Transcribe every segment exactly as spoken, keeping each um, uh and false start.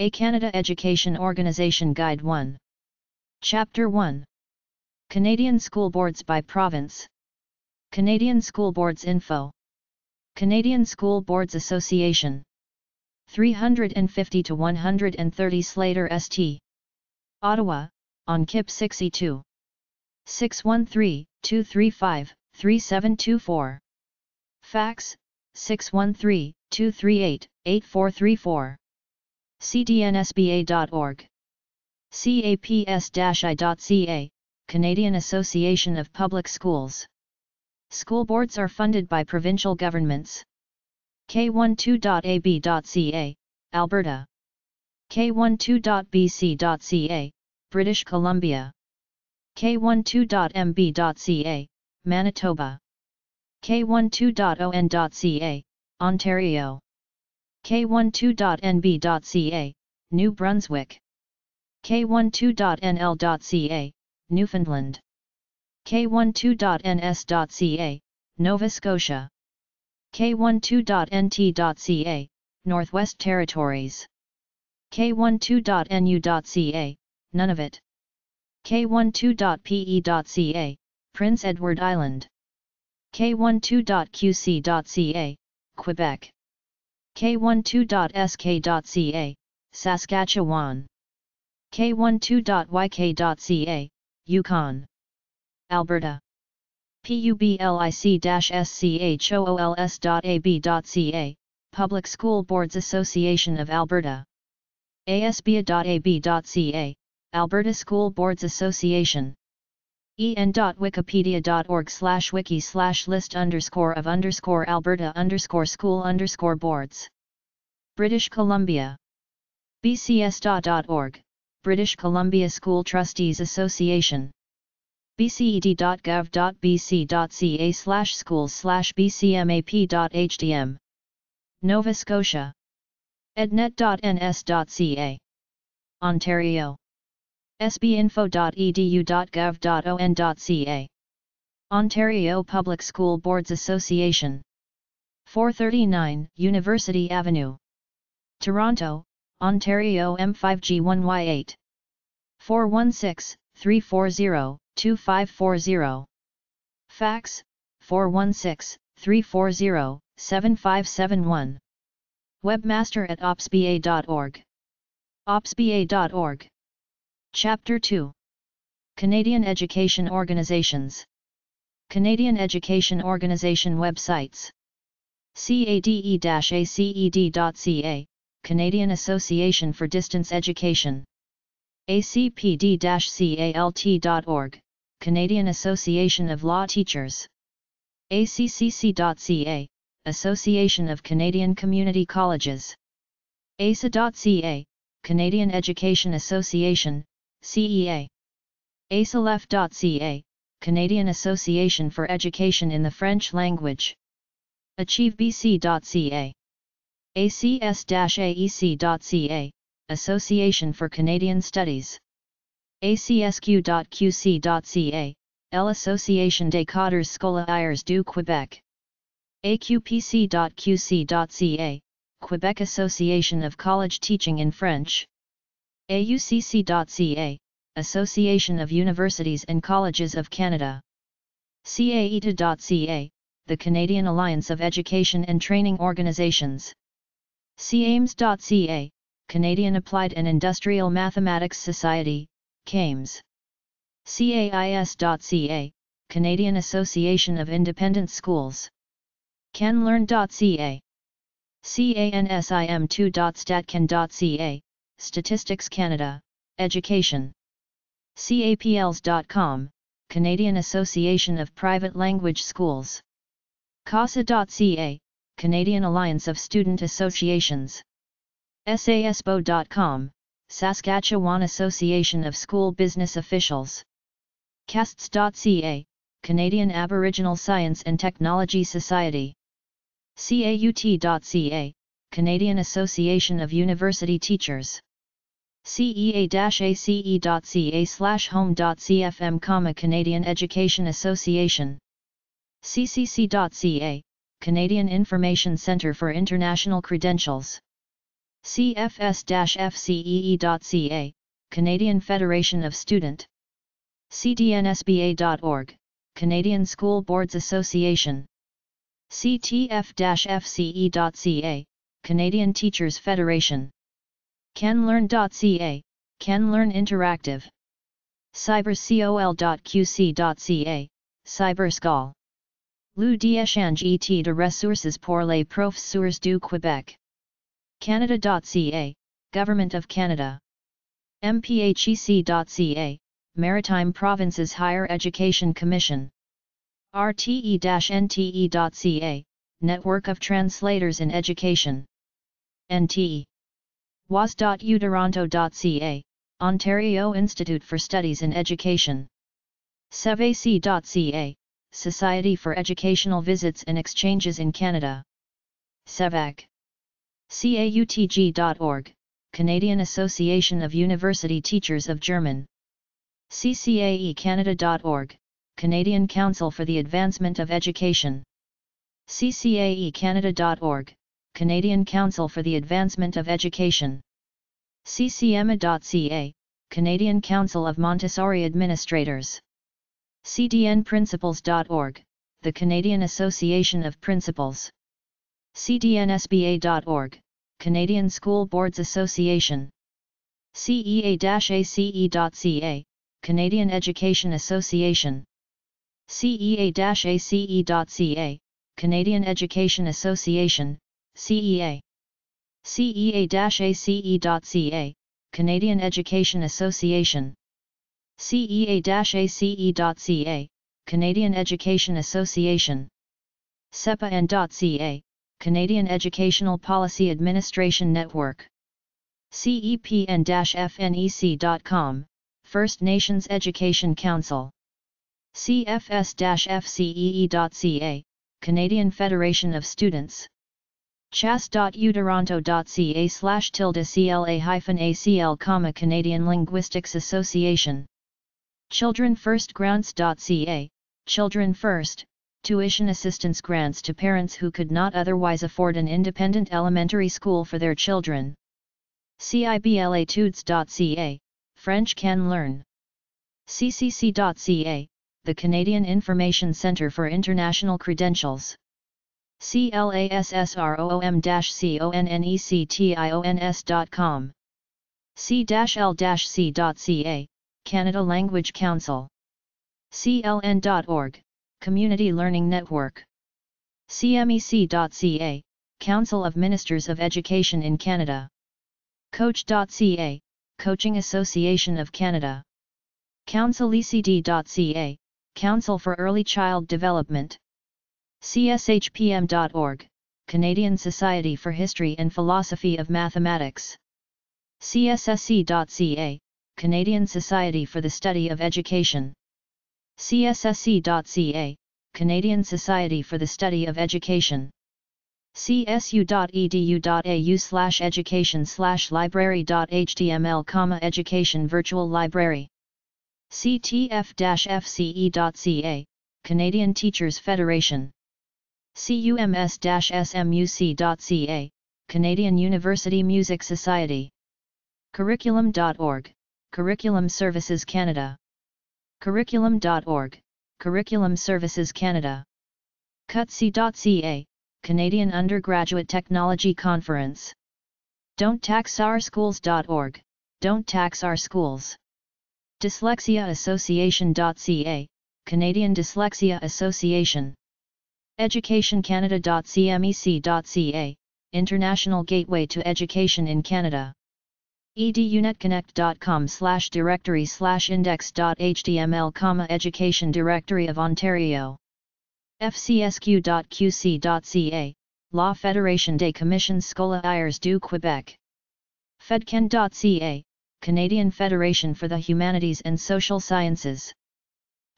A Canada Education Organization Guide one. Chapter one. Canadian School Boards by Province. Canadian School Boards Info. Canadian School Boards Association. three fifty to one thirty Slater Street, Ottawa, on K I P sixty-two. six one three, two three five, three seven two four. Fax, six one three, two three eight, eight four three four. C D N S B A dot org. C A P S I dot C A, Canadian Association of Public Schools. School boards are funded by provincial governments. K twelve.A B.C A, Alberta. K twelve.B C.C A, British Columbia. K twelve.M B.C A, Manitoba. K twelve.O N.C A, Ontario. K twelve.N B.C A, New Brunswick. K twelve.N L.C A, Newfoundland. K twelve.N S.C A, Nova Scotia. K twelve.N T.C A, Northwest Territories. K twelve.N U.C A, Nunavut. K twelve.P E.C A, Prince Edward Island. K twelve.Q C.C A, Quebec. K twelve.S K.C A, Saskatchewan. K twelve.Y K.C A, Yukon. Alberta. P U B L I C-S C H O O L S.A B.C A, Public School Boards Association of Alberta. A S B A dot A B dot C A, Alberta School Boards Association. en.wikipedia.org slash wiki slash list underscore of underscore Alberta underscore school underscore boards. British Columbia. B C S D A dot org, British Columbia School Trustees Association. B C E D dot gov dot B C dot C A slash schools slash B C M A P dot H D M. Nova Scotia. Ednet dot N S dot C A. Ontario. S B info dot E D U dot gov dot O N dot C A. Ontario Public School Boards Association. four thirty-nine University Avenue. Toronto, Ontario M five G one Y eight. four one six, three four zero, two five four zero. Fax, four one six, three four zero, seven five seven one. Webmaster at opsba dot org. opsba dot org. Chapter two. Canadian Education Organizations. Canadian Education Organization Websites. C A D E dash A C E D dot C A, Canadian Association for Distance Education. A C P D dash C A L T dot org, Canadian Association of Law Teachers. A C C C dot C A, Association of Canadian Community Colleges. A S A dot C A, Canadian Education Association, C E A. A S A L E F dot C A, Canadian Association for Education in the French Language. Achieve B C dot C A. A C S dash A E C dot C A, Association for Canadian Studies. A C S Q dot Q C dot C A, L'Association des cadres scolaires du Québec. A Q P C dot Q C dot C A, Quebec Association of College Teaching in French. A U C C dot C A, Association of Universities and Colleges of Canada. C A I T A dot C A, the Canadian Alliance of Education and Training Organizations. C A I M S dot C A, Canadian Applied and Industrial Mathematics Society, C A I M S. C A I S dot C A, Canadian Association of Independent Schools. CANLEARN dot C A. C A N S I M two dot StatCan dot C A, Statistics Canada, Education. C A P L S dot com, Canadian Association of Private Language Schools. C A S A dot C A, Canadian Alliance of Student Associations. S A S B O dot com, Saskatchewan Association of School Business Officials. C A S T S dot C A, Canadian Aboriginal Science and Technology Society. C A U T dot C A, Canadian Association of University Teachers. C E A dash A C E dot C A slash home dot C F M, Canadian Education Association. C C C dot C A, Canadian Information Centre for International Credentials. C F S F C E E dot C A, Canadian Federation of Student. C D N S B A dot org, Canadian School Boards Association. C T F F C E dot C A, Canadian Teachers Federation. CANLEARN dot C A, CANLEARN Interactive. cybercol dot Q C dot C A, cyberscol. Lu d'échange et de ressources pour les professeurs du Québec. Canada dot C A, Government of Canada. M P H E C dot C A, Maritime Provinces Higher Education Commission. R T E N T E dot C A, Network of Translators in Education. N T E. W A S dot U Toronto dot C A, Ontario Institute for Studies in Education. S E V A C dot C A, Society for Educational Visits and Exchanges in Canada. SEVAC. C A U T G dot org, Canadian Association of University Teachers of German. C C A E Canada dot org, Canadian Council for the Advancement of Education. C C A E Canada dot org, Canadian Council for the Advancement of Education. C C M A dot C A, Canadian Council of Montessori Administrators. C D N Principals dot org, the Canadian Association of Principals. C D N S B A dot org, Canadian School Boards Association. C E A dash A C E dot C A, Canadian Education Association. C E A dash A C E dot C A, Canadian Education Association, C E A. C E A dash A C E dot C A, Canadian Education Association. C E A dash A C E dot C A, Canadian Education Association. C E P A N dot C A, Canadian Educational Policy Administration Network. C E P N dash F N E C dot com, First Nations Education Council. C F S F C E E dot C A, Canadian Federation of Students. C H A S dot U Toronto dot C A slash tilde C L A hyphen A C L comma Canadian Linguistics Association. Children First Grants dot C A, Children First, tuition assistance grants to parents who could not otherwise afford an independent elementary school for their children. C I B L Etudes dot C A, French CANLEARN. C C C dot C A, the Canadian Information Centre for International Credentials. C L A S S R O O M dash C O N N E C T I O N S dot com. C L C dot C A, Canada Language Council. C L N dot org, Community Learning Network. C M E C dot C A, Council of Ministers of Education in Canada. Coach dot C A, Coaching Association of Canada. Council E C D dot C A, Council for Early Child Development. C S H P M dot org, Canadian Society for History and Philosophy of Mathematics. C S S E dot C A, Canadian Society for the Study of Education. C S S E dot C A, Canadian Society for the Study of Education. C S U dot E D U dot A U slash education slash library dot H T M L comma education virtual library. C T F F C E dot C A, Canadian Teachers Federation. C U M S dash S M U C dot C A, Canadian University Music Society. Curriculum dot org, Curriculum Services Canada. Curriculum dot org, Curriculum Services Canada. C U T C dot C A, Canadian Undergraduate Technology Conference. Don't Tax Our Schools dot org, Don't Tax Our Schools. Dyslexia Association dot C A, Canadian Dyslexia Association. Education Canada dot C M E C dot C A, International Gateway to Education in Canada. edunetconnect dot com slash directory slash index dot H T M L comma education Directory of Ontario. F C S Q dot Q C dot C A, La Fédération des Commissions Scolaires du Québec. F E D C A N dot C A, Canadian Federation for the Humanities and Social Sciences.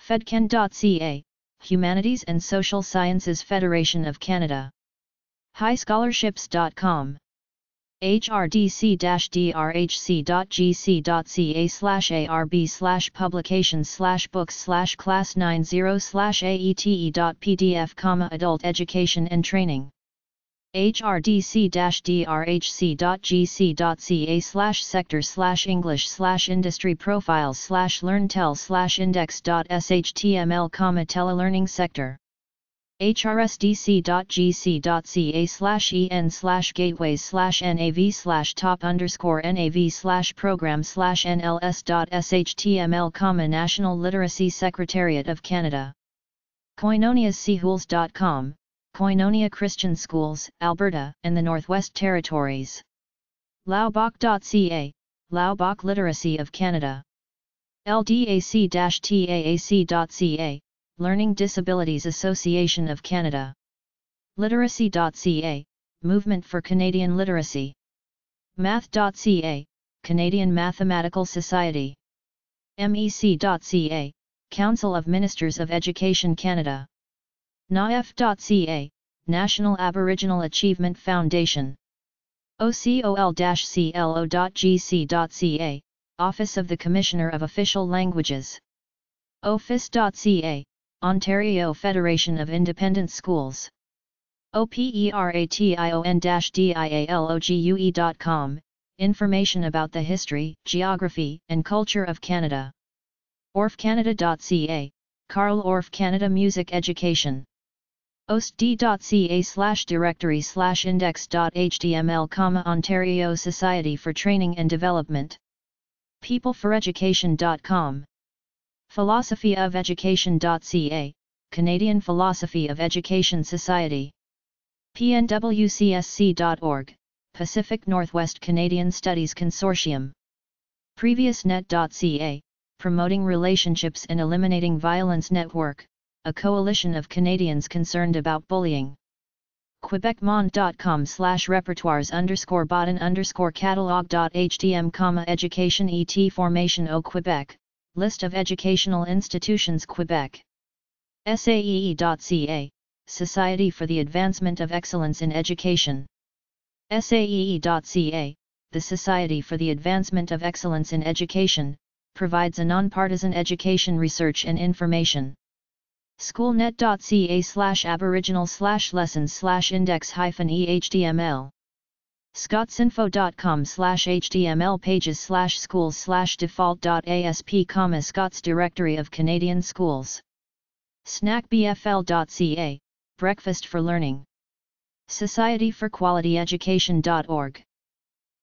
F E D C A N dot C A, Humanities and Social Sciences Federation of Canada. High Scholarships dot com. H R D C dash D R H C dot G C dot C A slash A R B slash publications slash books slash class ninety slash A E T E dot P D F comma adult education and training. h r d c dash d r h c dot g c dot c a slash sector slash english slash industry profiles slash learntells slash index dot s h t m l comma telelearning sector h r s d c dot g c dot c a slash e n slash gateways slash n a v slash top underscore n a v slash program slash n l s dot s h t m l comma national literacy secretariat of Canada. Koinonia Schools dot com, Koinonia Christian Schools, Alberta and the Northwest Territories. Laubach dot c a, Laubach Literacy of Canada. L D A C dash T A A C dot c a, Learning Disabilities Association of Canada. Literacy dot c a, Movement for Canadian Literacy. Math dot c a, Canadian Mathematical Society. M E C dot c a, Council of Ministers of Education Canada. N A A F dot c a, National Aboriginal Achievement Foundation. O C O L dash C L O dot G C dot c a, Office of the Commissioner of Official Languages. O F I S dot c a, Ontario Federation of Independent Schools. O P E R A T I O N dash D I A L O G U E dot com, Information about the history, geography, and culture of Canada. O R F Canada dot c a, Carl Orff Canada Music Education. O S D dot c a slash directory slash index dot h t m l comma Ontario Society for Training and Development. people for education dot com. philosophy of education dot c a, Canadian Philosophy of Education Society. P N W C S C dot org, Pacific Northwest Canadian Studies Consortium. previous net dot c a, Promoting Relationships and Eliminating Violence Network, a coalition of Canadians concerned about bullying. quebecmonde dot com slash repertoires underscore botan underscore catalogue dot h t m comma education et formation au Quebec, List of Educational Institutions Quebec. S A E E dot c a, Society for the Advancement of Excellence in Education. S A E E dot c a, the Society for the Advancement of Excellence in Education, provides a nonpartisan education research and information. schoolnet dot c a slash aboriginal slash lessons slash index hyphen e h t m l. scottsinfo dot com slash h t m l pages slash schools slash default dot a s p comma Scots Directory of Canadian Schools. snack b f l dot c a, Breakfast for Learning. society for quality education dot org.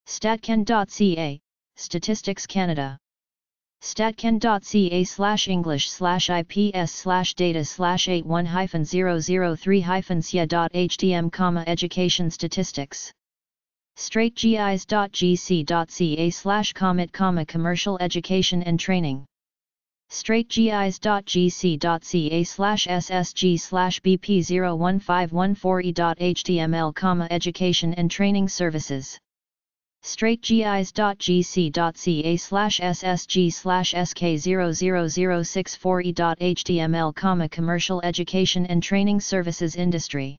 statcan dot c a, Statistics Canada. statcan dot c a slash english slash ips slash data slash eighty one dash zero three dash c a dot h t m comma education statistics. straightgis dot g c dot c a slash comet comma commercial education and training. straightgis dot g c dot c a slash s s g slash b p zero one five one four e dot h t m l comma education and training services. straightgis dot g c dot c a slash s s g slash s k zero zero zero six four e dot h t m l comma commercial education and training services industry.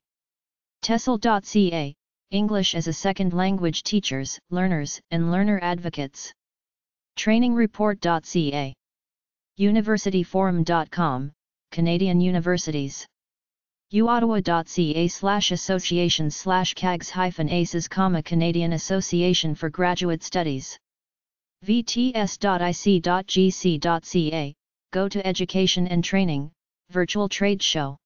tesel dot c a, English as a Second Language Teachers, Learners, and Learner Advocates. training report dot c a. university forum dot com, Canadian Universities. uottawa dot c a slash associations slash cags hyphen aces comma Canadian Association for Graduate Studies. v t s dot i c dot g c dot c a, Go to Education and Training, Virtual Trade Show.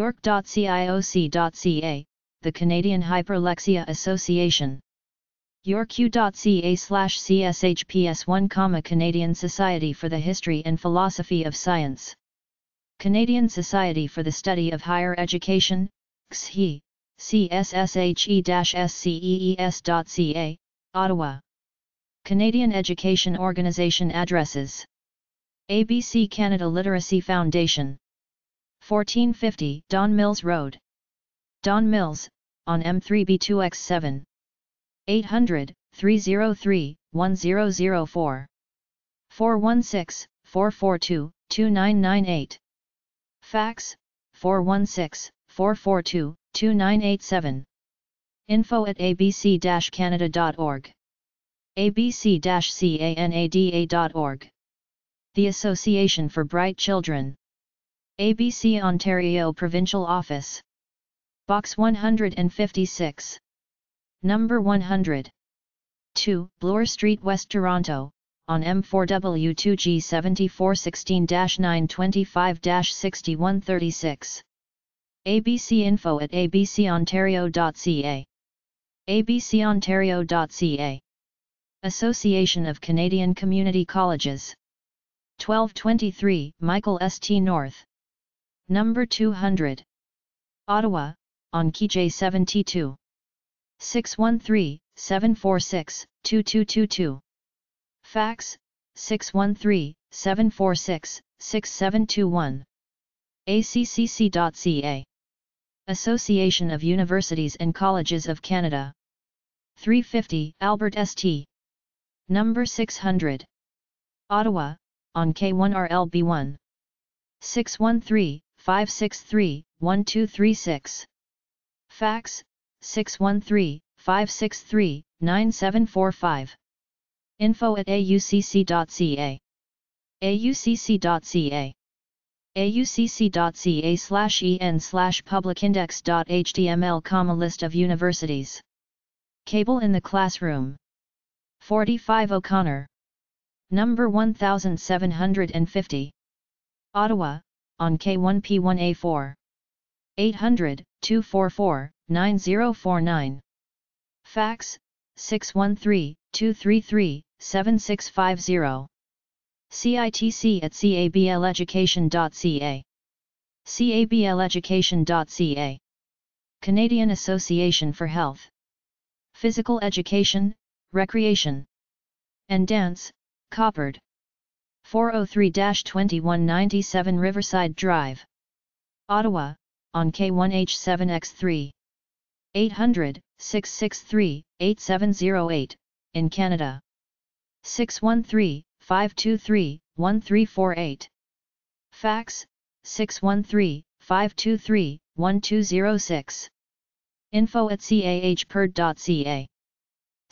york dot c i o c dot c a, the Canadian Hyperlexia Association. york u dot c a slash c s h p s one comma Canadian Society for the History and Philosophy of Science. Canadian Society for the Study of Higher Education, C S H E, C S S H E dash S C E E S dot c a, Ottawa. Canadian Education Organization addresses. A B C Canada Literacy Foundation. fourteen fifty Don Mills Road. Don Mills, on M three B two X seven. eight hundred, three oh three, one oh oh four. four one six, four four two, two nine nine eight. Fax, four one six, four four two, two nine eight seven. info at a b c dash canada dot org. a b c dash canada dot org. The Association for Bright Children. A B C Ontario Provincial Office. Box one hundred fifty-six. Number one hundred. two, Bloor Street, West Toronto, on M four W two G seven four one six dash nine two five dash six one three six. A B C info at A B C ontario dot C A. A B C ontario dot C A. Association of Canadian Community Colleges. twelve twenty-three, Michael St. North. Number two hundred. Ottawa, on K J seventy-two. six one three, seven four six, two two two two. Fax, six one three, seven four six, six seven two one. A C C C dot C A. Association of Universities and Colleges of Canada. three fifty, Albert Saint Number six hundred. Ottawa, on K one R L B one. six one three, five six three, one two three six. Fax, six one three, five six three, nine seven four five. info at A U C C dot C A. A U C C dot C A. A U C C dot C A slash en slash publicindex.html comma list of universities. Cable in the classroom. forty-five O'Connor. Number one thousand seven hundred fifty. Ottawa, on K one P one A four. eight hundred, two four four, nine zero four nine. Fax, six one three, two three three, seven six five zero. C I T C at C A B L education dot C A. C A B L education dot C A. Canadian Association for Health, Physical Education, Recreation and Dance, Coppard. four oh three dash two one nine seven Riverside Drive. Ottawa, on K one H seven X three. eight hundred, six six three, eight seven zero eight, in Canada. six one three, five two three, one three four eight. Fax, six one three, five two three, one two zero six. info at C A H P E R D dot C A.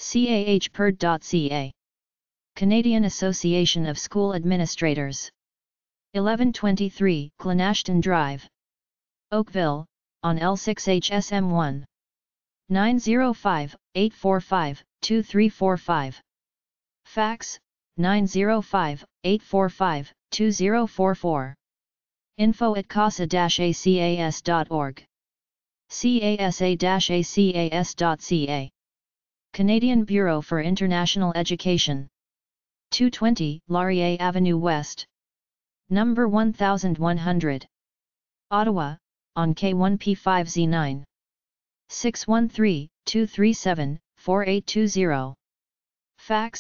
C A H P E R D dot C A. Canadian Association of School Administrators. eleven twenty-three, Glenashton Drive. Oakville, on L six H S M one. nine zero five, eight four five, two three four five. Fax, nine zero five, eight four five, two zero four four. info at casa dash A C A S dot org. C A S A dash A C A S dot C A. Canadian Bureau for International Education. two twenty, Laurier Avenue West. Number eleven hundred. Ottawa, on K one P five Z nine. six one three, two three seven, four eight two zero. Fax,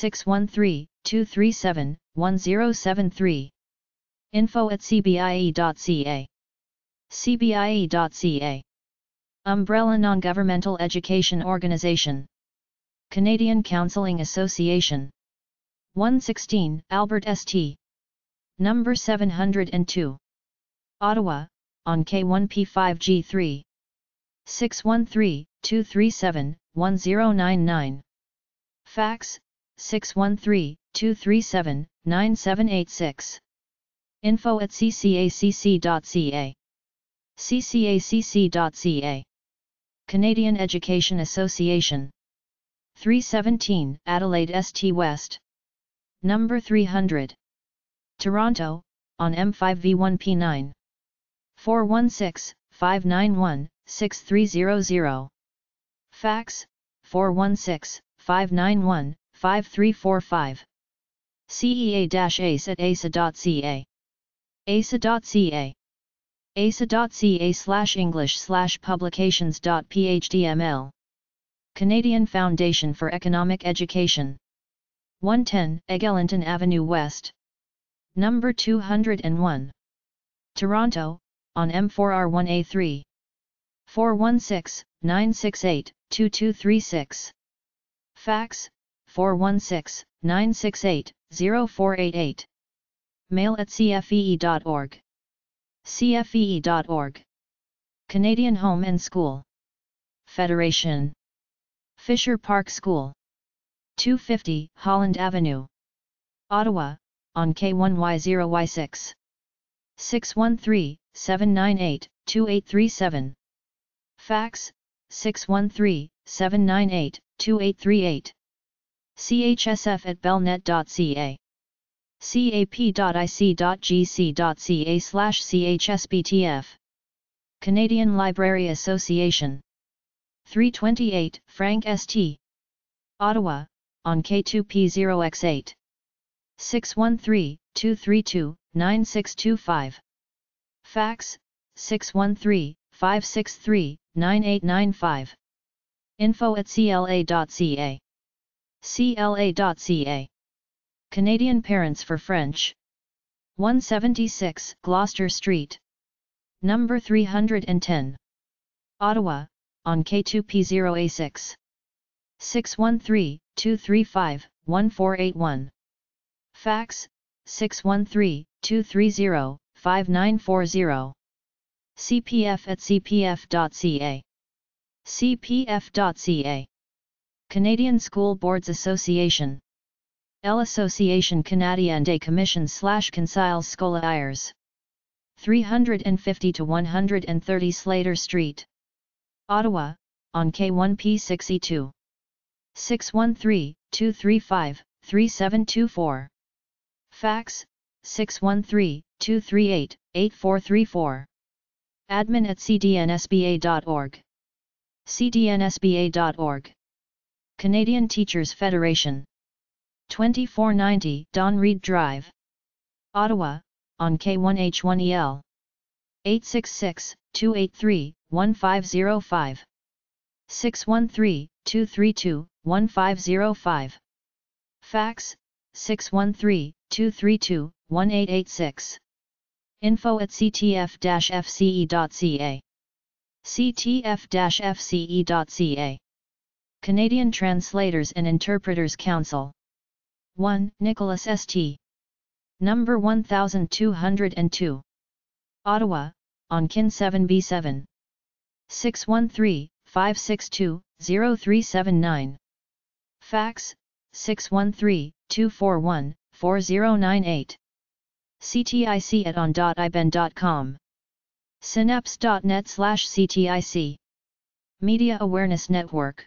six one three, two three seven, one zero seven three. info at C B I E dot C A. C B I E dot C A. Umbrella Non-Governmental Education Organization. Canadian Counseling Association. one sixteen, Albert Saint Number seven hundred two. Ottawa, on K one P five G three. six one three, two three seven, one zero nine nine. Fax, six one three, two three seven, nine seven eight six. info at C C A E C canada dot C A. C C A E C canada dot C A. Canadian Education Association. three seventeen, Adelaide Saint West. Number three hundred. Toronto, on M five V one P nine. four one six, five nine one, six three zero zero. Fax, four one six, five nine one, five three four five. C E A dash A C E at A C A dot C A. A C A dot C A. A C A dot C A slash English slash publications.phdml. Canadian Foundation for Economic Education. one ten, Eglinton Avenue West. Number two hundred one. Toronto, on M four R one A three. four one six, nine six eight, two two three six. Fax, four one six, nine six eight, zero four eight eight. mail at C F E dot org. C F E dot org. Canadian Home and School Federation. Fisher Park School. two fifty, Holland Avenue. Ottawa, on K one Y zero Y six. six one three, seven nine eight, two eight three seven. Fax, six one three, seven nine eight, two eight three eight. C H S F at belnet dot C A. cap dot I C dot G C dot C A slash C H S B T F. Canadian Library Association. three twenty-eight, Frank Street, Ottawa, on K two P zero X eight. six one three, two three two, nine six two five. Fax, six one three, five six three, nine eight nine five. info at C L A dot C A. C L A dot C A. Canadian Parents for French. one seventy-six, Gloucester Street. Number three hundred ten. Ottawa, on K two P zero A six. six one three, two three five, one four eight one. Fax, six one three, two three zero, five nine four zero. C P F at C P F dot C A. C P F dot C A. Canadian School Boards Association. L'Association Canadienne des Commissions slash Conseils Scolaires. three fifty to one thirty Slater Street. Ottawa, on K one P sixty-two. six one three, two three five, three seven two four. Fax, six one three, two three eight, eight four three four. admin at C D N S B A dot org. C D N S B A dot org. Canadian Teachers Federation. twenty-four ninety, Don Reed Drive. Ottawa, on K one H one E L. eight six six, two eight three, one five zero five. six one three, two three two, one five zero five. Fax, six one three, two three two, one eight eight six. info at C T F F C E dot C A. C T F F C E dot C A. Canadian Translators and Interpreters Council. one, Nicholas Street. Number one thousand two hundred two. Ottawa, on K I N seven B seven. six one three, five six two, zero three seven nine. Fax, six one three, two four one, four zero nine eight. C T I C at on dot I B E N dot com. Synapse dot net slash C T I C. Media Awareness Network.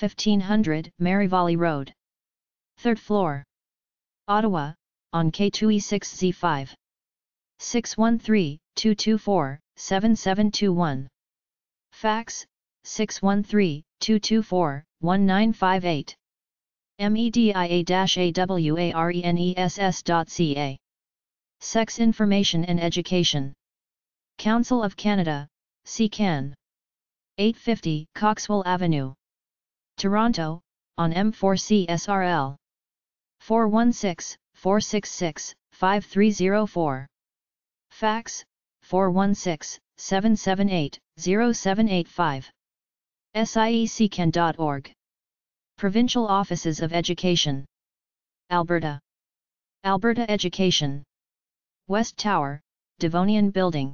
fifteen hundred, Maryvalley Road. third floor. Ottawa, on K two E six Z five. six one three, two two four, seven seven two one. Fax, six one three, two two four, one nine five eight. media dash awareness dot C A. Sex Information and Education. Council of Canada, C CAN. eight fifty, Coxwell Avenue. Toronto, on M four C S R L. four one six, four six six, five three zero four. Fax, four one six, seven seven eight, zero seven eight five. S I E C A N dot org. Provincial Offices of Education. Alberta. Alberta Education. West Tower, Devonian Building.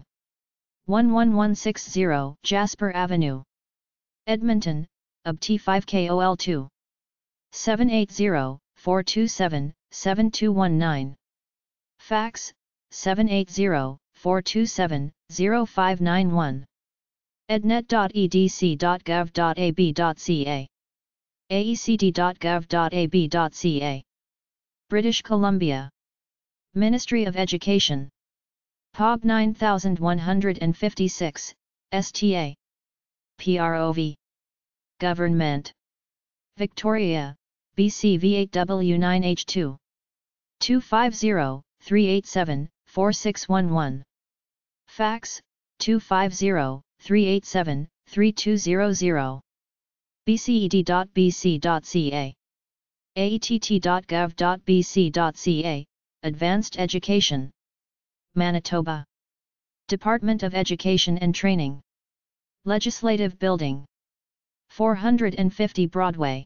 one one one six zero, Jasper Avenue. Edmonton, A B T five K O L two. seven eight zero, four two seven, seven two one nine. Fax, seven eight zero, four two seven, zero five nine one. ednet dot E D C dot gov dot A B dot C A. A E C D dot gov dot A B dot C A. British Columbia. Ministry of Education. P O B nine thousand one hundred fifty-six, S T A. P R O V. Government. Victoria, B C V eight W nine H two. two five zero, three eight seven, four six one one. Fax, two five zero, three eight seven, three two zero zero. B C E D dot B C dot C A. A E T T dot gov dot B C dot C A, Advanced Education. Manitoba. Department of Education and Training. Legislative Building. four fifty Broadway.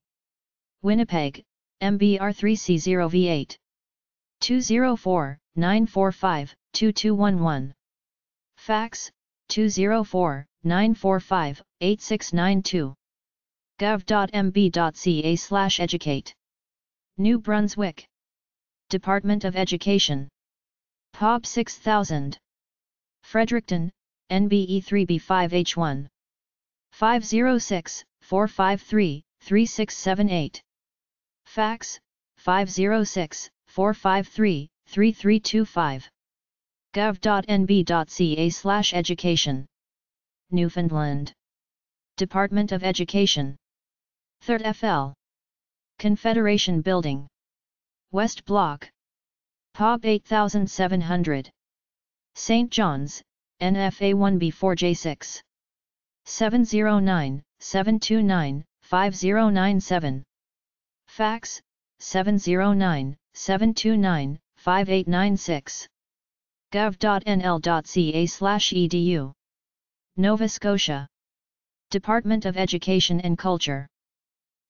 Winnipeg, M B R three C zero V eight. two zero four, nine four five, two two one one. Fax, two zero four, nine four five, eight six nine two. gov dot M B dot C A slash educate. New Brunswick. Department of Education. P O B six thousand. Fredericton, N B E three B five H one. five zero six, four five three, three six seven eight. Fax, five zero six, four five three, three three two five. gov dot n b dot c a slash education. Newfoundland. Department of Education. third F L. Confederation Building. West Block. P O B eight thousand seven hundred. Saint John's, N F A one B four J six. seven zero nine, seven two nine, five zero nine seven. Fax, seven zero nine, seven two nine, five eight nine six. gov dot n l dot c a slash e d u. Nova Scotia. Department of Education and Culture.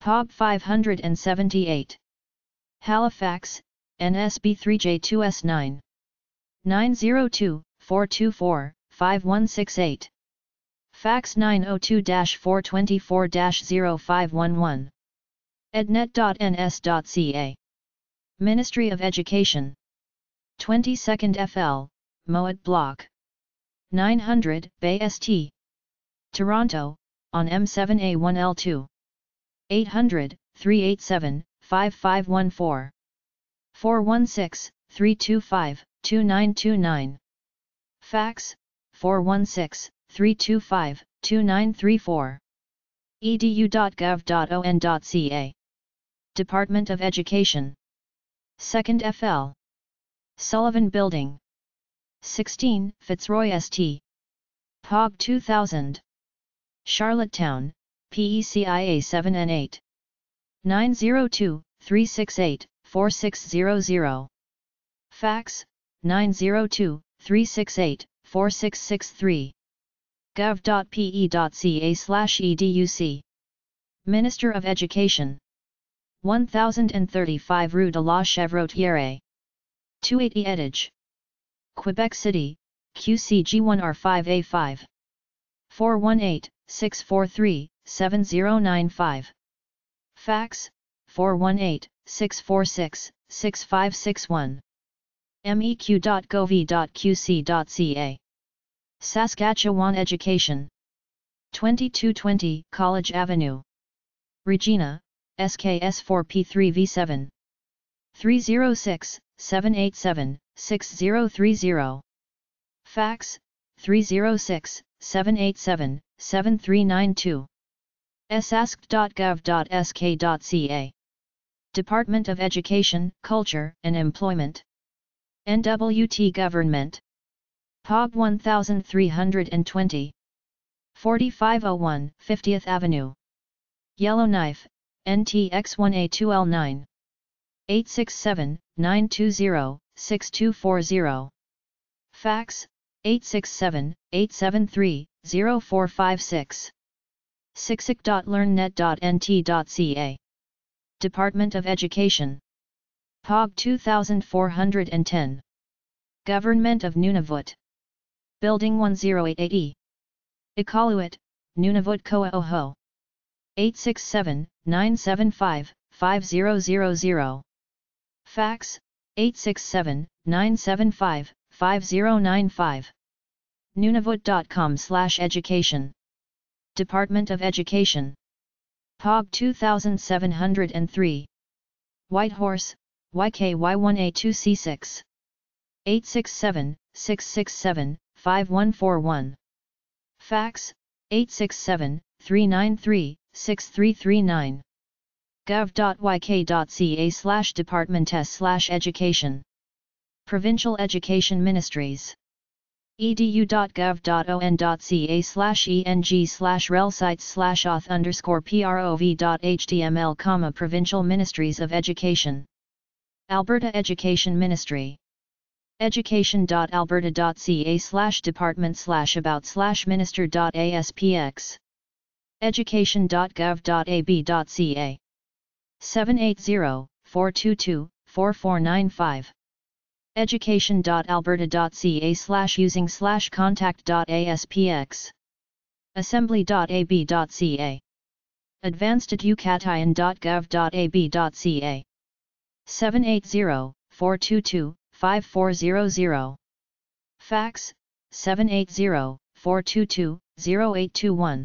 P O B five hundred seventy-eight. Halifax, N S B three J two S nine. nine zero two, four two four, five one six eight. Fax nine oh two, four two four, oh five one one. ednet dot n s dot c a. Ministry of Education. twenty-second F L, Mowat Block. nine hundred, Bay St. Toronto, on M seven A one L two. eight hundred, three eight seven, five five one four. four one six, three two five, two nine two nine. Fax, four one six, three two five, two nine three four. e d u dot gov dot o n dot c a. Department of Education. second F L. Sullivan Building. sixteen, Fitzroy Street. P O B two thousand. Charlottetown, P E C I A seven and eight. nine zero two, three six eight, four six zero zero. Fax, nine zero two, three six eight, four six six three. gov dot p e dot c a slash e d u c. Minister of Education. one thousand thirty-five Rue de la Chevrotière. two eighty Edge. Quebec City, Q C G one R five A five. four one eight, six four three, seven zero nine five. Fax, four one eight, six four six, six five six one. m e q dot gov dot q c dot c a. Saskatchewan Education. twenty-two twenty, College Avenue. Regina, S K S four P three V seven. three zero six, seven eight seven, six zero three zero. Fax, three zero six, seven eight seven, seven three nine two. s a s k dot gov dot s k dot c a. Department of Education, Culture, and Employment. N W T Government. P O B one thousand three hundred twenty. forty-five oh one, fiftieth Avenue. Yellowknife, N T X one A two L nine. eight six seven, nine two zero, six two four zero. Fax, eight six seven, eight seven three, oh four five six. s i x i c dot learnnet dot n t dot c a. Department of Education. P O B two thousand four hundred ten. Government of Nunavut. Building one zero eight eight E. Iqaluit, Nunavut Ko'a Oho. eight six seven, nine seven five, five zero zero zero. Fax, eight six seven, nine seven five, five zero nine five. nunavut dot com slash education. Department of Education. P O B two thousand seven hundred three. Whitehorse, Y K Y one A two C six. eight six seven, six six seven, five one four one. Fax, eight six seven, three nine three, six three three nine. gov dot y k dot c a slash departments slash education. Provincial Education Ministries. edu dot gov dot o n dot c a slash e n g slash rel sites slash auth underscore p r o v dot h t m l, Provincial Ministries of Education. Alberta Education Ministry. education dot alberta dot c a slash department slash about slash minister dot a s p x. education dot gov dot a b dot c a. seven eight zero, four two two, four four nine five. education dot alberta dot c a slash using slash contact dot a s p x. assembly dot a b dot c a. advanced at u cat i n dot gov dot a b dot c a. seven eight zero, four two two, five four zero zero. Fax, seven eight zero, four two two, oh eight two one.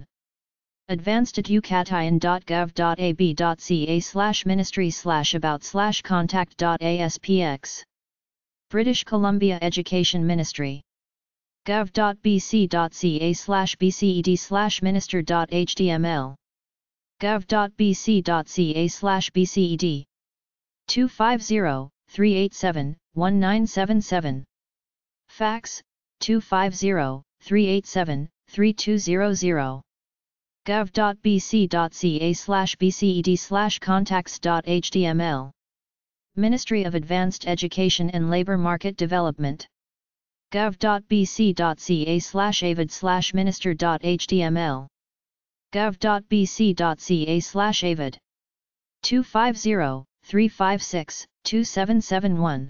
advanced at u c a t i n dot gov dot a b dot c a slash ministry slash about slash contact.aspx. British Columbia Education Ministry. gov.bc.ca slash bced slash minister.html. gov.bc.ca slash bced. two five zero, three eight seven, one nine seven seven. Fax, two five zero, three eight seven, three two zero zero. gov.bc.ca slash bced slash contacts.html. Ministry of Advanced Education and Labour Market Development. gov.bc.ca slash avid slash minister.html. gov.bc.ca slash avid. two five zero, three five six, two seven seven one.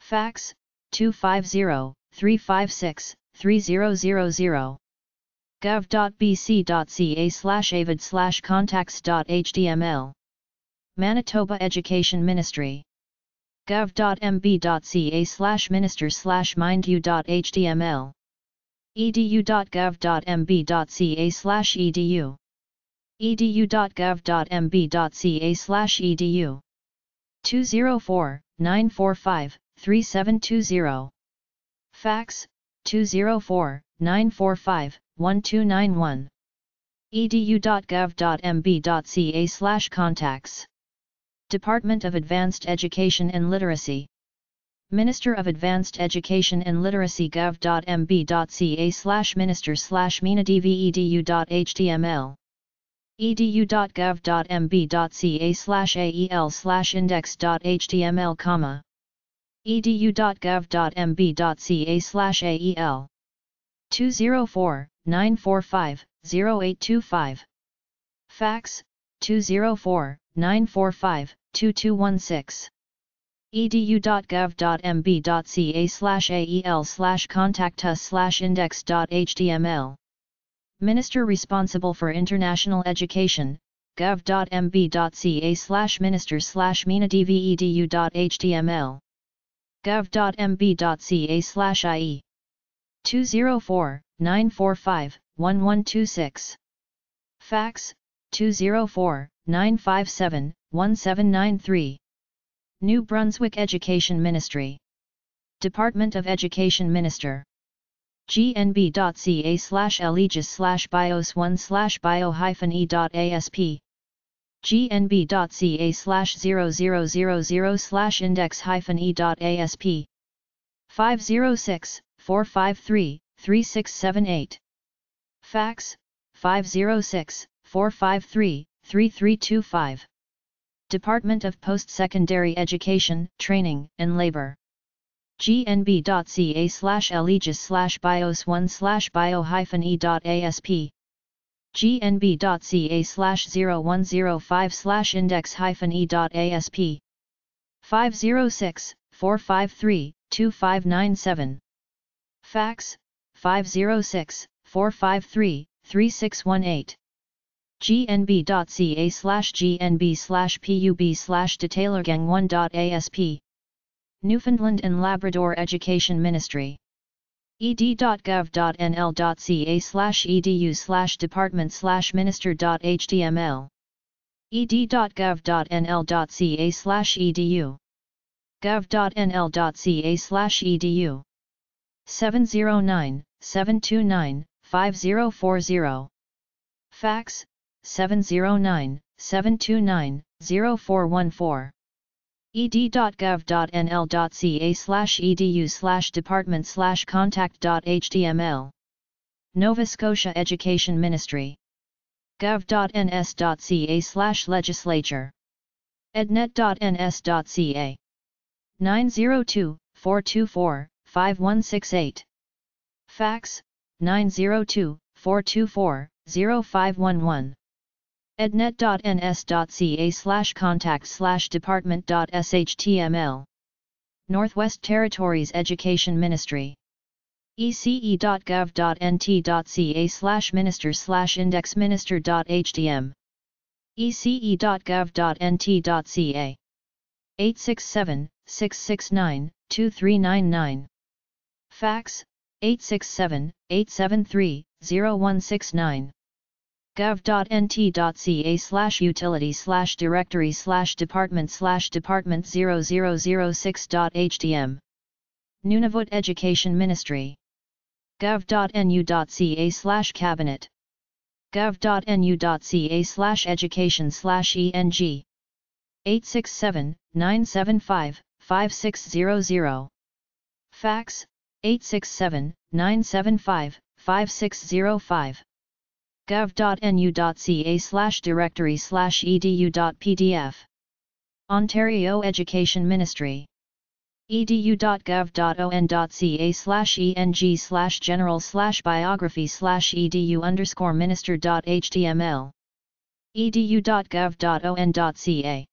Fax, two five zero, three five six, three zero zero zero. gov.bc.ca slash avid slash contacts.html. Manitoba Education Ministry. gov.mb.ca slash minister slash mindyou.html. edu.gov.mb.ca slash edu. edu.gov.mb.ca slash edu. two zero four, nine four five, three seven two zero. Fax, two zero four, nine four five, one two nine one. edu.gov.mb.ca slash contacts. Department of Advanced Education and Literacy. Minister of Advanced Education and Literacy. Gov.mb.ca slash minister slash minadv.edu.html. edu.gov.mb.ca slash ael slash index.html comma. edu.gov.mb.ca slash ael. two zero four, nine four five, zero eight two five. Fax, two zero four, nine four five, two two one six. edu.gov.mb.ca slash ael slash contact us slash index.html. Minister responsible for international education. Gov.mb.ca slash minister slash minadv.edu.html. Gov.mb.ca slash ie. two zero four, nine four five, one one two six. Fax, two zero four, nine five seven, one seven nine three. New Brunswick Education Ministry. Department of Education Minister. gnb.ca slash allegius slash bios 1 slash bio hyphen e.asp. gnb.ca slash 0000 slash index hyphen e.asp. five zero six, four five three, three six seven eight. Fax, five zero six, four five three, three three two five. Department of Post-Secondary Education, Training, and Labor. gnb.ca slash allegius slash bios 1 slash bio hyphen e.asp. gnb.ca slash 0105 slash index hyphen e.asp. five zero six, four five three, two five nine seven. Fax, five zero six, four five three, three six one eight. gnb.ca slash gnb slash pub slash detailergang1.asp. Newfoundland and Labrador Education Ministry. ed.gov.nl.ca slash edu slash department slash minister.html. ed.gov.nl.ca slash edu. gov.nl.ca slash edu. seven zero nine, seven two nine, five zero four zero. Fax, seven zero nine, seven two nine, zero four one four. ed.gov.nl.ca slash edu slash department slash contact.html. Nova Scotia Education Ministry. gov.ns.ca slash legislature. ednet.ns.ca. nine zero two, four two four, five one six eight. Fax, nine zero two, four two four, zero five one one. ednet.ns.ca slash contact slash department.shtml. Northwest Territories Education Ministry. ece.gov.nt.ca slash minister slash index minister.htm. ece.gov.nt.ca. eight six seven, six six nine, two three nine nine. Fax, eight six seven, eight seven three, zero one six nine. gov.nt.ca slash utility slash directory slash department slash department zero zero zero six dot h t m. Nunavut Education Ministry. gov.nu.ca slash cabinet. gov.nu.ca slash education slash eng. eight six seven, nine seven five, five six zero zero. Fax, eight six seven, nine seven five, five six zero five. gov.nu.ca slash directory slash edu.pdf. Ontario Education Ministry. edu.gov.on.ca slash eng slash general slash biography slash edu underscore minister.html. edu.gov.on.ca.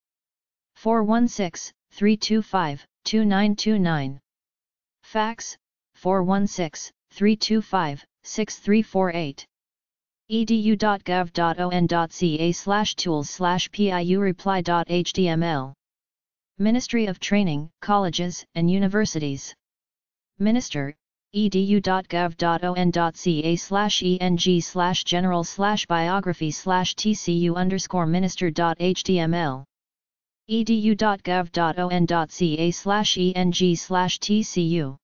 four one six, three two five, two nine two nine. Fax, four one six, three two five, six three four eight. edu.gov.on.ca slash tools slash piu reply.html. Ministry of Training, Colleges, and Universities. Minister, edu.gov.on.ca slash eng slash general slash biography slash tcu underscore minister.html. edu.gov.on.ca slash eng slash tcu.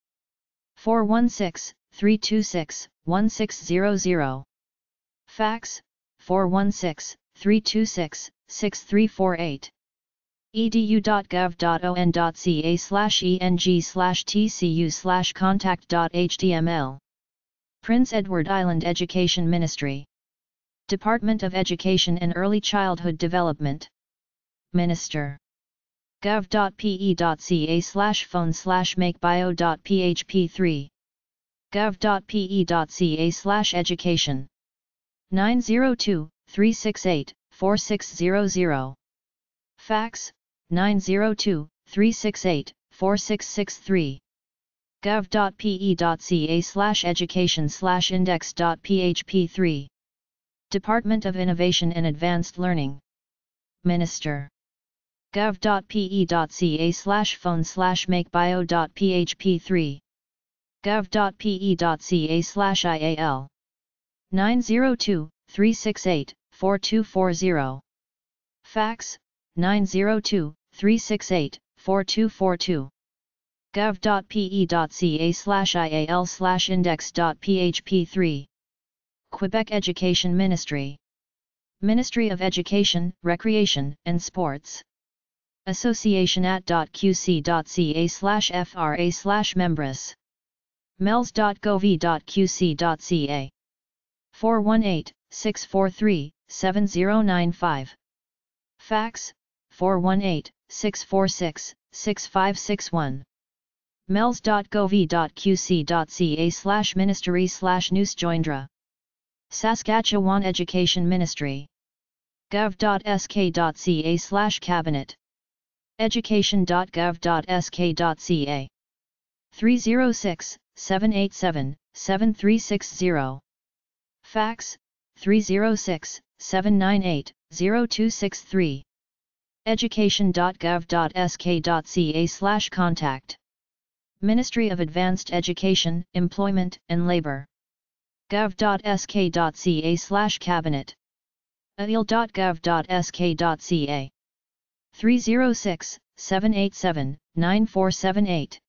four one six, three two six, one six zero zero. Fax, four one six, three two six, six three four eight. edu.gov.on.ca slash eng slash tcu slash contact.html. Prince Edward Island Education Ministry. Department of Education and Early Childhood Development. Minister. gov.pe.ca slash phone slash makebio.php3. gov.pe.ca slash education. nine zero two, three six eight, four six zero zero. Fax, nine zero two, three six eight, four six six three. gov.pe.ca slash education slash index.php3. Department of Innovation and Advanced Learning. Minister. gov.pe.ca slash phone slash makebio.php3. gov.pe.ca slash ial. nine zero two, three six eight, four two four zero. Fax, nine zero two, three six eight, four two four two. gov.pe.ca slash ial slash index.php3. Quebec Education Ministry. Ministry of Education, Recreation, and Sports. Association at.qc.ca slash fra slash membres. mels.gov.qc.ca. four one eight, six four three, seven zero nine five. Fax, four one eight, six four six, six five six one. mels.gov.qc.ca slash ministry slash newsjoindra. Saskatchewan Education Ministry. gov.sk.ca slash cabinet. education.gov.sk.ca. three zero six, seven eight seven, seven three six zero. Fax, three zero six, seven nine eight, zero two six three. education.gov.sk.ca slash contact. Ministry of Advanced Education, Employment, and Labor. gov.sk.ca slash cabinet. ail.gov.sk.ca. three zero six, seven eight seven, nine four seven eight.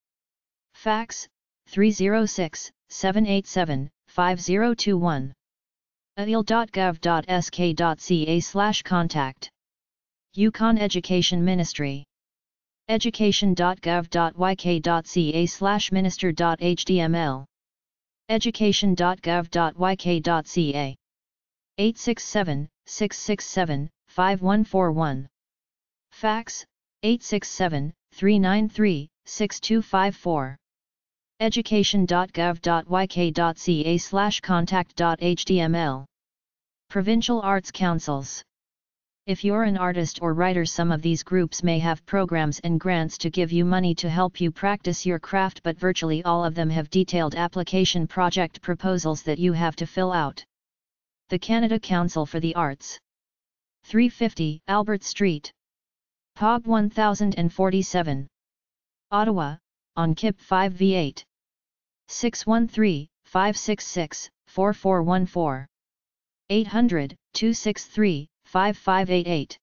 Fax, three zero six, seven eight seven, five zero two one. ail.gov.sk.ca slash contact. Yukon Education Ministry. education.gov.yk.ca slash minister.html. education.gov.yk.ca. eight six seven, six six seven, five one four one. Fax, eight six seven, three nine three, six two five four. education.gov.yk.ca slash contact.html. Provincial Arts Councils. If you're an artist or writer, some of these groups may have programs and grants to give you money to help you practice your craft, but virtually all of them have detailed application project proposals that you have to fill out. The Canada Council for the Arts. three fifty Albert Street. P O B one thousand forty-seven. Ottawa, on K I P five V eight. six one three, five six six, four four one four. eight hundred, two six three, five five eight eight.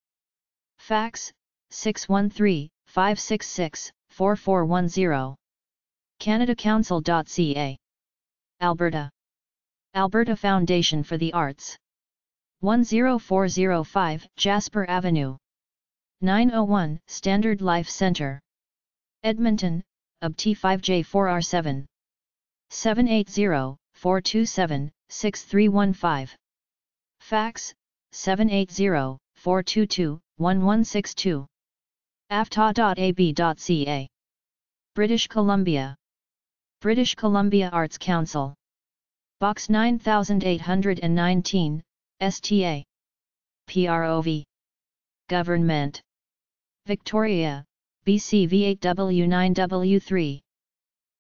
Fax, six one three, five six six, four four one zero. Canada Council dot C A. Alberta. Alberta Foundation for the Arts. one oh four oh five Jasper Avenue. nine oh one Standard Life Centre. Edmonton, A B T five J four R seven. seven eight zero, four two seven, six three one five. Fax, seven eight zero, four two two, one one six two. A F T A dot A B dot C A. British Columbia. British Columbia Arts Council. Box nine eight one nine, S T A. P R O V. Government. Victoria, B C V eight W nine W three.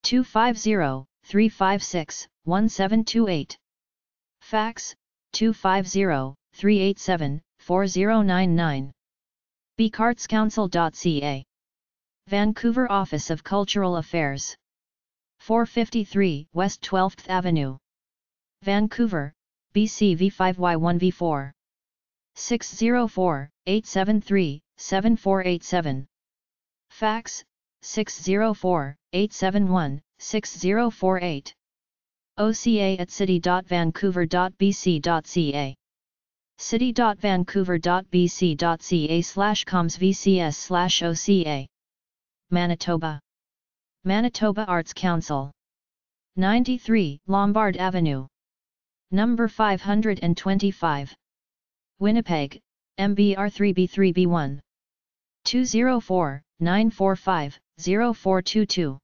two five zero, three five six, one seven two eight. Fax, two five zero, three eight seven, four zero nine nine. B C arts council dot C A. Vancouver Office of Cultural Affairs. four fifty-three West twelfth Avenue. Vancouver, B C V five Y one V four. six oh four, eight seven three, seven four eight seven. Fax, six oh four, eight seven one, six oh four eight. O C A at city dot vancouver dot B C dot C A. city dot vancouver dot B C dot C A slash coms V C S slash O C A. Manitoba. Manitoba Arts Council. ninety-three Lombard Avenue. Number five hundred twenty-five. Winnipeg, M B R three B three B one. two oh four, nine four five, oh four two two.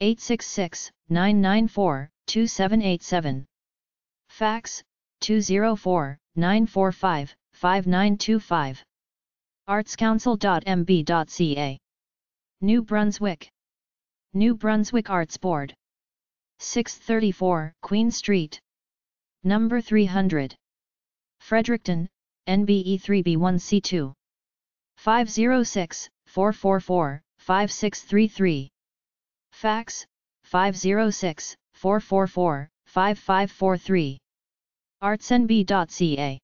eight six six, nine nine four, two seven eight seven. Fax, two oh four, nine four five, five nine two five. arts council dot M B dot C A. New Brunswick. New Brunswick Arts Board. six thirty-four Queen Street. Number three hundred. Fredericton, N B E three B one C two. five oh six, four four four, five six three three. Fax, five oh six, four four four, five five four three. arts N B dot C A.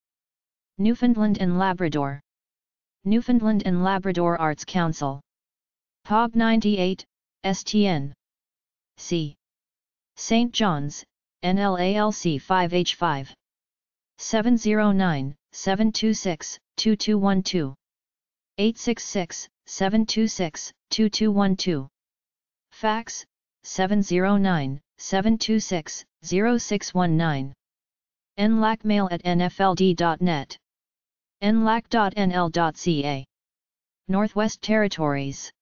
Newfoundland and Labrador. Newfoundland and Labrador Arts Council. P O B ninety-eight, S T N. C. Saint John's, N L A L C five H five. seven oh nine, seven two six, two two one two. eight six six, seven two six, two two one two. Fax, seven oh nine, seven two six, oh six one nine. N L A C mail at N F L D dot net. N L A C dot N L dot C A. Northwest Territories.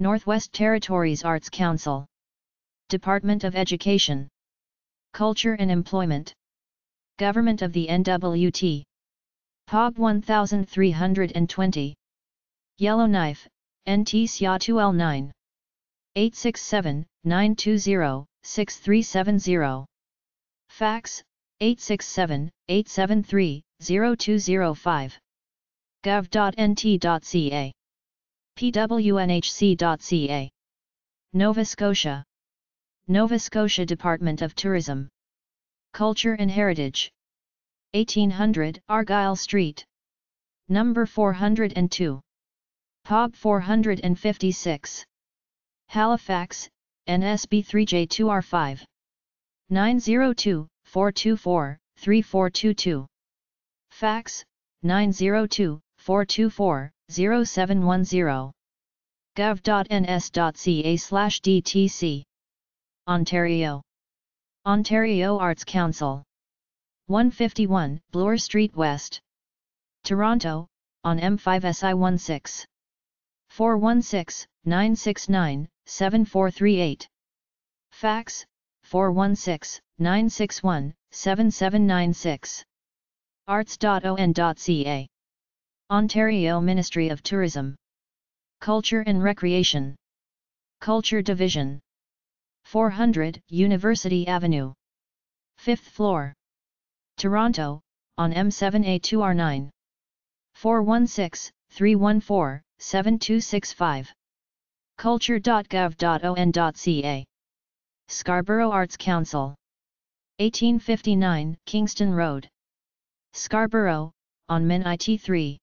Northwest Territories Arts Council. Department of Education, Culture and Employment. Government of the N W T. P O B one thousand three hundred twenty. Yellowknife, N T S Y A two L nine. eight six seven, nine two zero, six three seven zero. Fax, eight six seven, eight seven three, oh two oh five. gov dot N T dot C A. P W N H C dot C A. Nova Scotia. Nova Scotia Department of Tourism, Culture and Heritage. eighteen hundred Argyle Street. Number four oh two. P O B four fifty-six. Halifax, N S B three J two R five. nine oh two, four two four, three four two two. Fax, nine oh two, four two four, oh seven one oh. gov dot N S dot C A slash D T C. Ontario. Ontario Arts Council. one fifty-one Bloor Street West. Toronto, on M five S I sixteen. four one six, nine six nine, seven four three eight. Fax, four one six, nine six one, seven seven nine six. arts dot O N dot C A. Ontario Ministry of Tourism, Culture and Recreation. Culture Division. four hundred University Avenue. fifth floor. Toronto, on M seven A two R nine. four one six, three one four, seven two six five. culture dot gov dot O N dot C A. Scarborough Arts Council. eighteen fifty-nine Kingston Road. Scarborough, on Min I T three.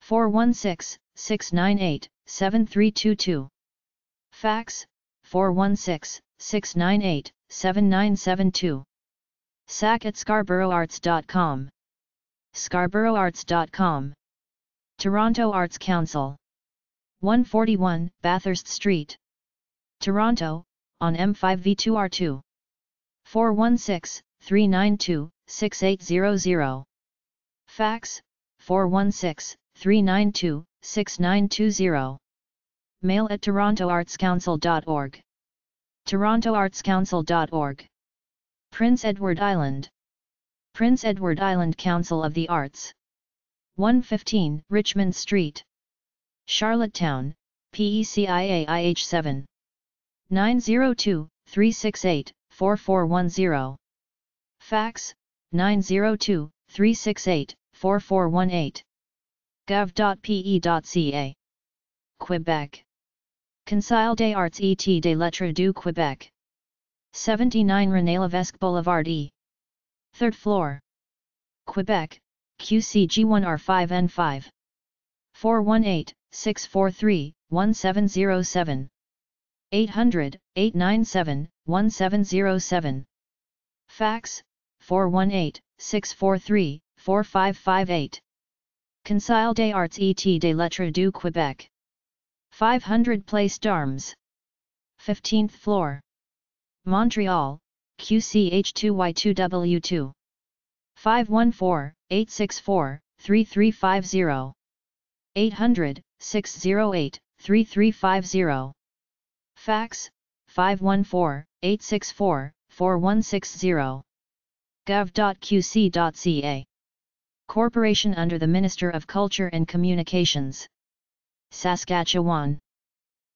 four one six, six nine eight, seven three two two. Fax, four one six, six nine eight, seven nine seven two. S A C at scarborougharts dot com. scarborougharts dot com. Toronto Arts Council. one forty-one, Bathurst Street. Toronto, on M five V two R two. four one six, three nine two, six eight zero zero. Fax, four one six, three nine two, six nine two zero. Mail at toronto arts council dot org. toronto arts council dot org. Prince Edward Island. Prince Edward Island Council of the Arts. one fifteen, Richmond Street. Charlottetown, P E C I A I H seven. nine zero two, three six eight, four four one zero. Fax, nine zero two, three six eight, four four one eight. gov dot p e dot c a. Quebec. Conseil des Arts et des Lettres du Québec. seventy-nine René Levesque Boulevard E. third floor. Quebec, Q C G one R five N five. four one eight, six four three, one seven zero seven. eight hundred, eight nine seven, one seven zero seven. Fax, four one eight, six four three, four five five eight. Conseil des Arts et des Lettres du Québec. five hundred Place d'Armes. fifteenth floor. Montreal, Q C H two Y two W two. five one four, eight six four, three three five zero. eight hundred, six oh eight, three three five zero. Fax, five one four, eight six four, four one six zero. gov dot q c dot c a. Corporation under the Minister of Culture and Communications. Saskatchewan.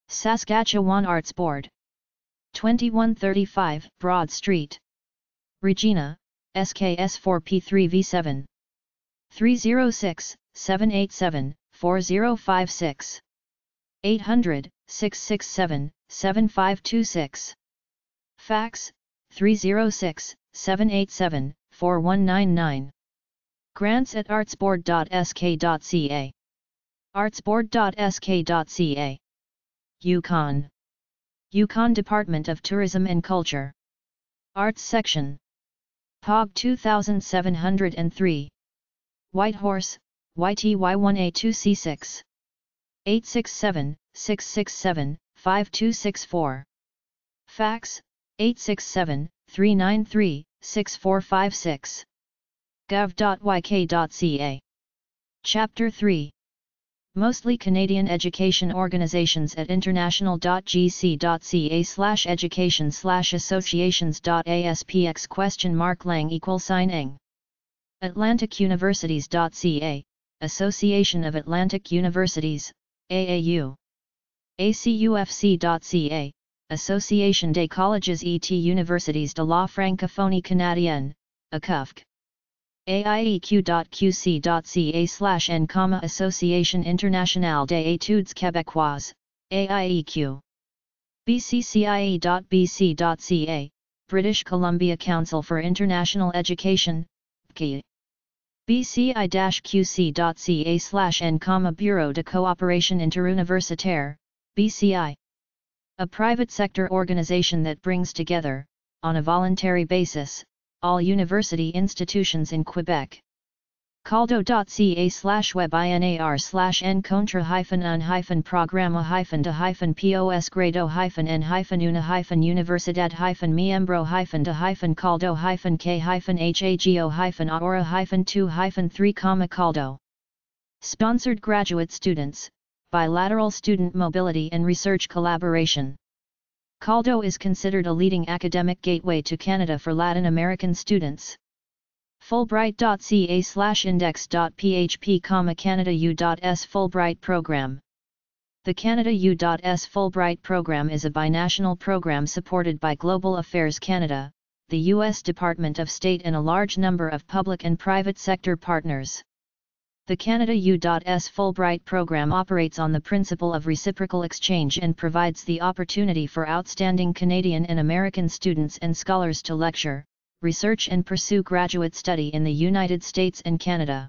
Saskatchewan Arts Board. twenty-one thirty-five, Broad Street. Regina, S K S four P three V seven. three zero six, seven eight seven, four zero five six. eight hundred, six six seven, seven five two six. Fax, three zero six, seven eight seven, four one nine nine. Grants at artsboard dot s k dot c a. artsboard dot s k dot c a. Yukon. Yukon Department of Tourism and Culture. Arts Section. P O B two thousand seven hundred three. Whitehorse, Y T Y one A two C six. eight six seven, six six seven, five two six four. Fax, eight six seven, three nine three, six four five six. gov dot y k dot c a. Chapter three. Mostly Canadian Education Organizations at international dot g c dot c a slash education slash associations dot a s p x question mark lang equal sign eng. Atlantic Universities dot c a, Association of Atlantic Universities, A A U. A C U F C dot c a, Association des Colleges et Universités de la Francophonie Canadienne, A C U F C. A I E Q dot q c dot c a slash n comma Association Internationale des Études Québécoises, A I E Q. B C C I E dot B C dot C A, British Columbia Council for International Education, B C I E. B C I Q C dot C A slash n comma Bureau de Coopération Interuniversitaire, B C I. A private sector organization that brings together, on a voluntary basis, all university institutions in Quebec. Caldo dot c a slash web inar slash n contra hyphen un hyphen programa hyphen de hyphen pos grado hyphen n hyphen una hyphen universidad hyphen miembro hyphen de hyphen caldo hyphen k hyphen hago hyphen aura hyphen two hyphen three comma caldo. Sponsored graduate students, bilateral student mobility and research collaboration. Caldo is considered a leading academic gateway to Canada for Latin American students. Fulbright dot c a slash index.php comma Canada U.S Fulbright Program. The Canada U.S Fulbright Program is a binational program supported by Global Affairs Canada, the U S Department of State and a large number of public and private sector partners. The Canada U.S Fulbright Program operates on the principle of reciprocal exchange and provides the opportunity for outstanding Canadian and American students and scholars to lecture, research and pursue graduate study in the United States and Canada.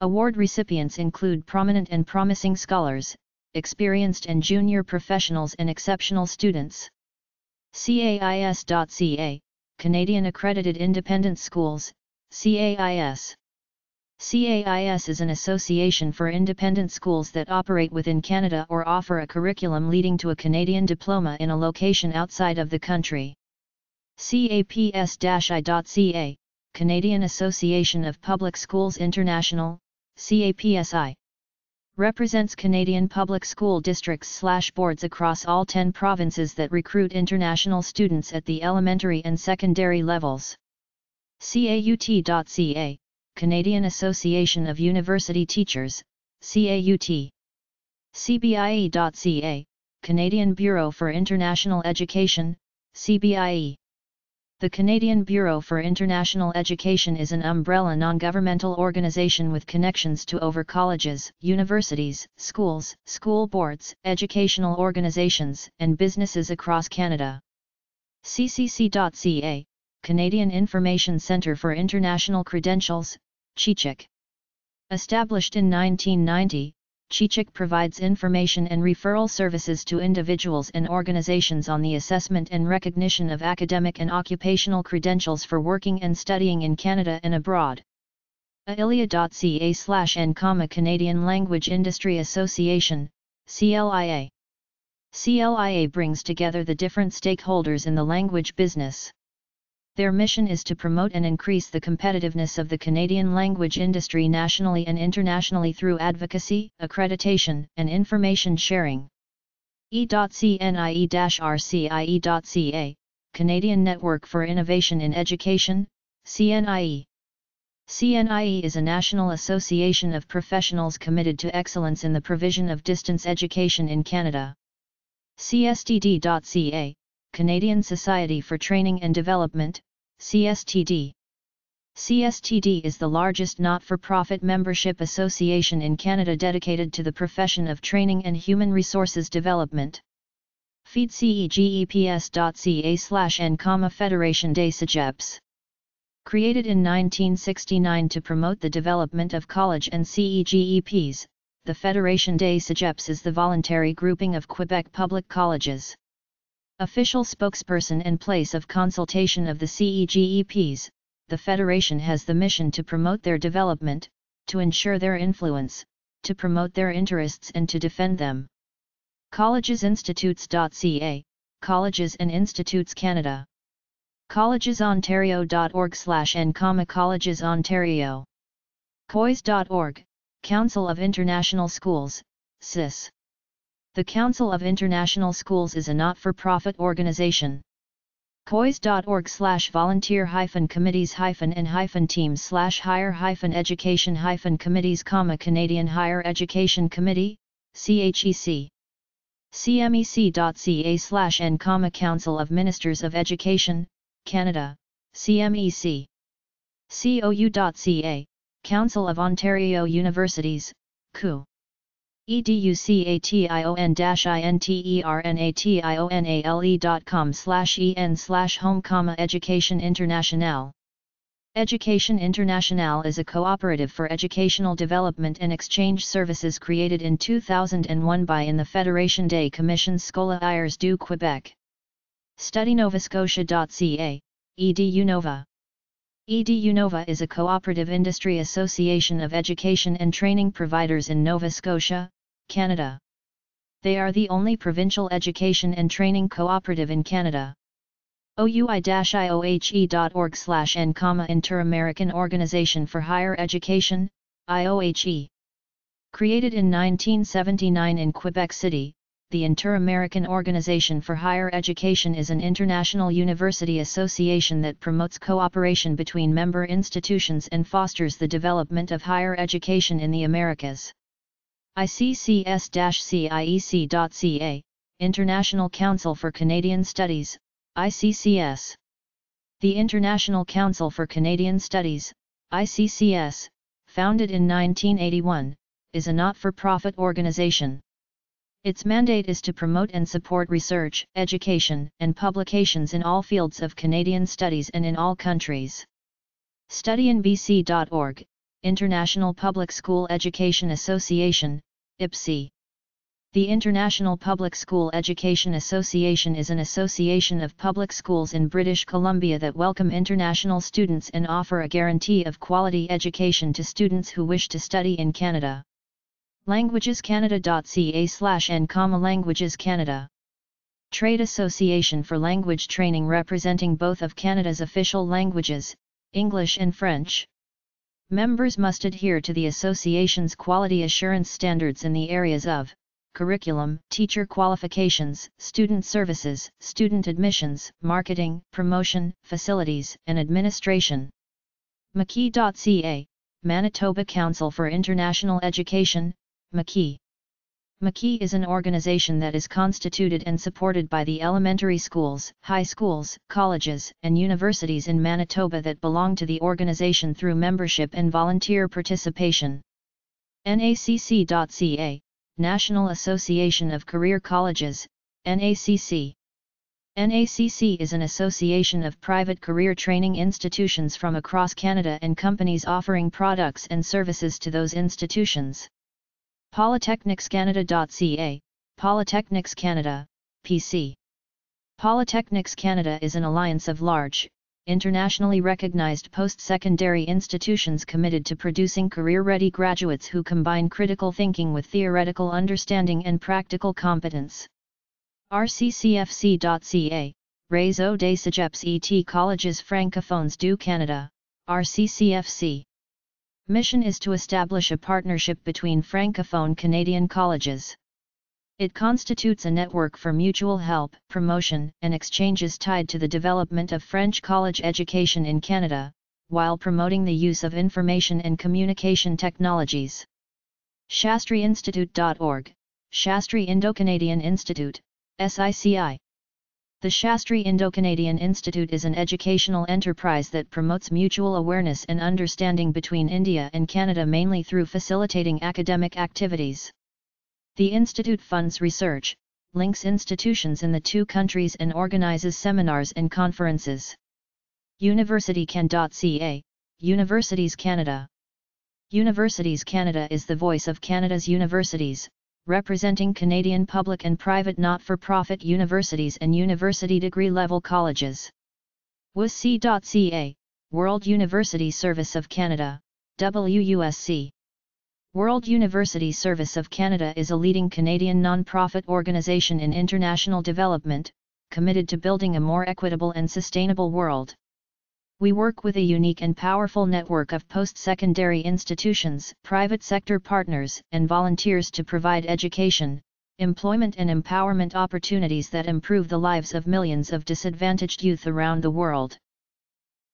Award recipients include prominent and promising scholars, experienced and junior professionals and exceptional students. C A I S.ca, Canadian Accredited Independent Schools, C A I S. C A I S is an association for independent schools that operate within Canada or offer a curriculum leading to a Canadian diploma in a location outside of the country. C A P S I dot C A, Canadian Association of Public Schools International, C A P S I. Represents Canadian public school districts slash boards across all ten provinces that recruit international students at the elementary and secondary levels. C A U T.ca, Canadian Association of University Teachers, C A U T. C B I E.ca, Canadian Bureau for International Education, C B I E. The Canadian Bureau for International Education is an umbrella non-governmental organization with connections to over colleges, universities, schools, school boards, educational organizations, and businesses across Canada. C C C dot C A, Canadian Information Centre for International Credentials, C I C C. Established in nineteen ninety, C I C C provides information and referral services to individuals and organizations on the assessment and recognition of academic and occupational credentials for working and studying in Canada and abroad. A I L I A dot C A slash N, Canadian Language Industry Association, C L I A. C L I A brings together the different stakeholders in the language business. Their mission is to promote and increase the competitiveness of the Canadian language industry nationally and internationally through advocacy, accreditation, and information sharing. E dot C N I E dash R C I E dot C A, Canadian Network for Innovation in Education, C N I E. C N I E is a national association of professionals committed to excellence in the provision of distance education in Canada. C S D D dot C A, Canadian Society for Training and Development, C S T D. C S T D is the largest not-for-profit membership association in Canada dedicated to the profession of training and human resources development. F E D C E G E P S dot C A slash N, Federation des Cégeps. Created in nineteen sixty-nine to promote the development of college and C E G E Ps, the Federation des Cégeps is the voluntary grouping of Quebec public colleges. Official spokesperson and place of consultation of the C E G E Ps, the Federation has the mission to promote their development, to ensure their influence, to promote their interests and to defend them. colleges institutes dot C A, Colleges and Institutes Canada. colleges ontario dot org slash N, Colleges Ontario. C O I S dot org, Council of International Schools, C I S. The Council of International Schools is a not-for-profit organization. cois dot org slash volunteer hyphen committees hyphen and hyphen teams slash higher hyphen education hyphen committees, Canadian Higher Education Committee, C H E C. C M E C dot C A slash N, Council of Ministers of Education, Canada, C M E C. C O U dot C A, Council of Ontario Universities, C O U. education internationale dot com slash en slash home comma education international. Education International is a cooperative for educational development and exchange services created in two thousand one by in the Fédération des Commissions Scolaires du Québec. study nova scotia dot C A, EduNova. EduNova is a cooperative industry association of education and training providers in Nova Scotia, Canada. They are the only provincial education and training cooperative in Canada. O U I dash I O H E dot org slash N, Inter-American Organization for Higher Education, I O H E. Created in nineteen seventy-nine in Quebec City, the Inter-American Organization for Higher Education is an international university association that promotes cooperation between member institutions and fosters the development of higher education in the Americas. I C C S dash C I E C dot C A, International Council for Canadian Studies, I C C S. The International Council for Canadian Studies, I C C S, founded in nineteen eighty-one, is a not-for-profit organization. Its mandate is to promote and support research, education, and publications in all fields of Canadian studies and in all countries. study N B C dot org, International Public School Education Association, I P S A. The International Public School Education Association is an association of public schools in British Columbia that welcome international students and offer a guarantee of quality education to students who wish to study in Canada. languages canada dot c a slash n languages canada. Trade association for language training representing both of Canada's official languages, English and French. Members must adhere to the association's quality assurance standards in the areas of curriculum, teacher qualifications, student services, student admissions, marketing, promotion, facilities, and administration. M C I dot C A, Manitoba Council for International Education, M C I. M C I is an organization that is constituted and supported by the elementary schools, high schools, colleges, and universities in Manitoba that belong to the organization through membership and volunteer participation. N A C C dot C A, National Association of Career Colleges, N A C C. N A C C is an association of private career training institutions from across Canada and companies offering products and services to those institutions. polytechnics canada dot c a, Polytechnics Canada, P C. Polytechnics Canada is an alliance of large, internationally recognized post-secondary institutions committed to producing career-ready graduates who combine critical thinking with theoretical understanding and practical competence. R C C F C dot C A, Réseau des Cégeps et Colleges Francophones du Canada, R C C F C. Mission is to establish a partnership between Francophone Canadian colleges. It constitutes a network for mutual help, promotion, and exchanges tied to the development of French college education in Canada, while promoting the use of information and communication technologies. Shastri Institute dot org, Shastri Indo-Canadian Institute, S I C I. The Shastri Indo-Canadian Institute is an educational enterprise that promotes mutual awareness and understanding between India and Canada mainly through facilitating academic activities. The institute funds research, links institutions in the two countries and organizes seminars and conferences. university can dot C A, Universities Canada. Universities Canada is the voice of Canada's universities, representing Canadian public and private not-for-profit universities and university degree-level colleges. W U S C dot C A, World University Service of Canada, W U S C. World University Service of Canada is a leading Canadian non-profit organization in international development, committed to building a more equitable and sustainable world. We work with a unique and powerful network of post-secondary institutions, private sector partners, and volunteers to provide education, employment and empowerment opportunities that improve the lives of millions of disadvantaged youth around the world.